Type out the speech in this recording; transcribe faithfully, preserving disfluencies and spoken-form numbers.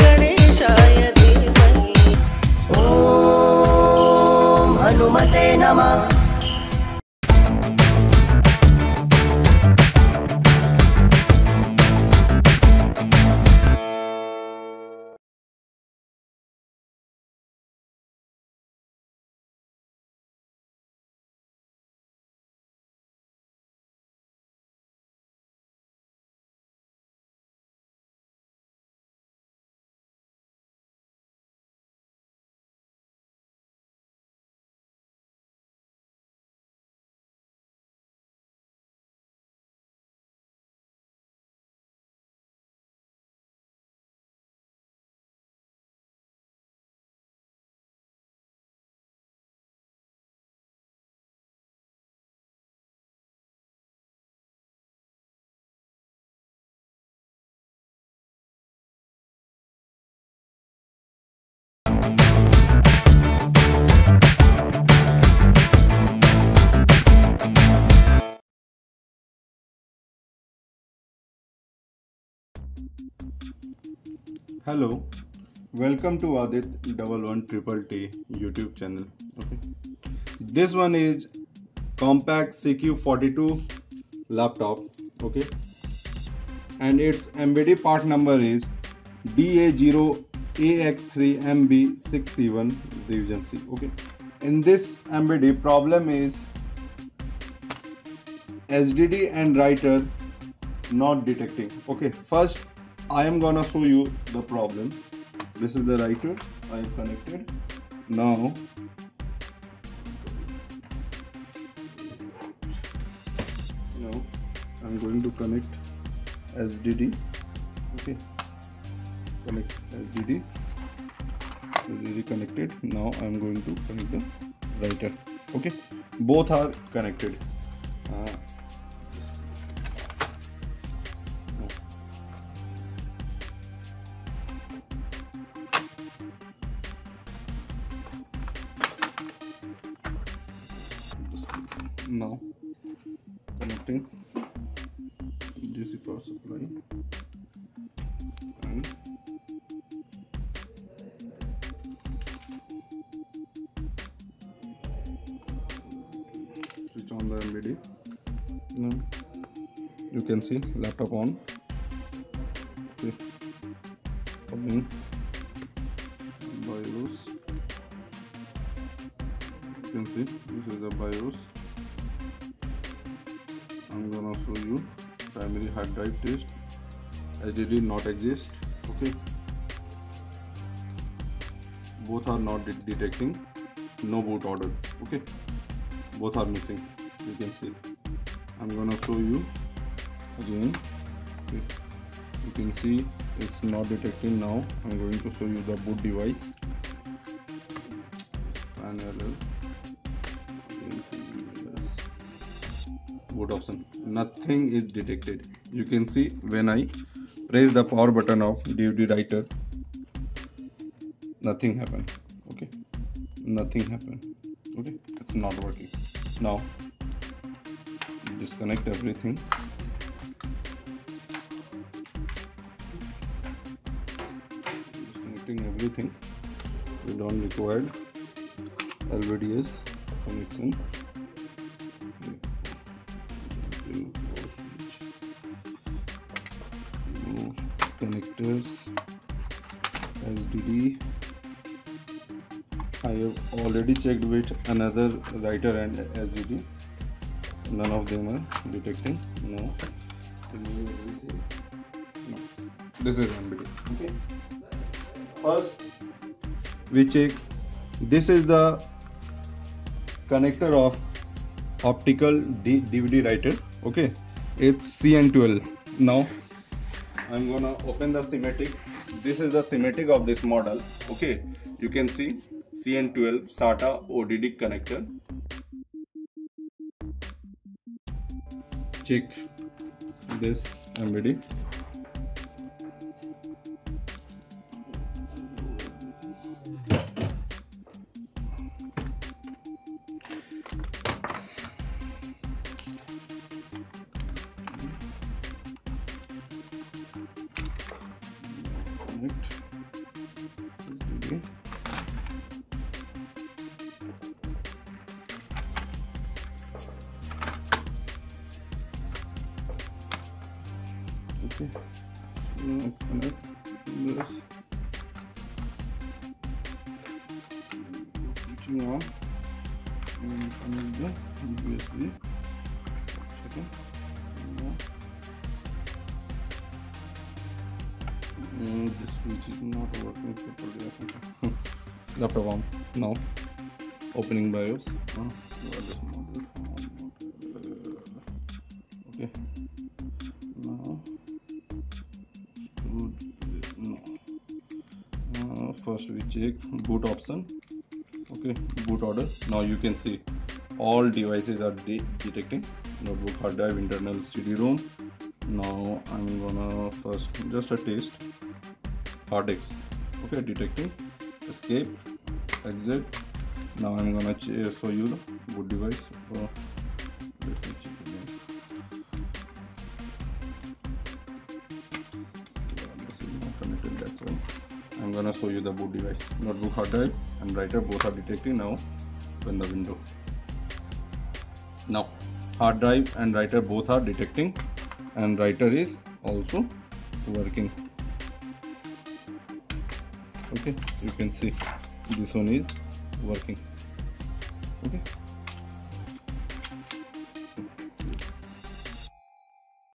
गणेशाय धीमहि ॐ हनुमते नमः। Hello, welcome to Adit double one triple T YouTube channel. Okay, this one is compact C Q forty-two laptop. Okay, and its M B D part number is D A zero A X three M B six C one division C. Okay, in this M B D problem is S D D and writer not detecting. Okay, first I am gonna show you the problem. This is the writer I have connected. Now now I am going to connect S D D. Okay, connect S D D. S D D connected. Now I am going to connect the writer. Okay, both are connected. uh, Now connecting D C power supply and switch on the M B D. Now you can see laptop on. Okay, opening BIOS. You can see this is the BIOS. I'm gonna show you primary hard drive test. S D D not exist. Okay, both are not de detecting. No boot order. Okay, both are missing. You can see. I'm gonna show you again. Okay. You can see it's not detecting now. I'm going to show you the boot device. Fan error. Boot option, nothing is detected. You can see when I press the power button of D V D writer, nothing happened. Okay, nothing happened. Okay, it's not working. Now disconnect everything. Disconnecting everything. We don't require L V D S connection. Connectors, S D D. I have already checked with another writer and S D D. None of them are detecting. No. No. This is M B D. Okay. First, we check. This is the connector of optical D V D writer. Okay. It's C N twelve. Now I'm gonna open the schematic. This is the schematic of this model. Okay, you can see C N twelve SATA O D D connector. Check this M B D. okay. Okay. Now connect this. Switching on and connect the U S B. Second. And this switch is not working properly. No problem. Now opening BIOS. Oh, this model. Okay. Now boot. No. Uh, first we check boot option. Okay. Boot order. Now you can see all devices are de detecting notebook, hard drive, internal C D ROM. Now I'm gonna first just a test hard disk. Okay, detecting, escape, exit. Now I'm gonna show you the boot device. So, let me check again. Yeah, this is not connected, that's all. I'm gonna show you the boot device. Notebook, hard drive, and writer both are detecting now. Open the window. Now hard drive and writer both are detecting. And writer is also working. Okay, you can see this one is working. Okay.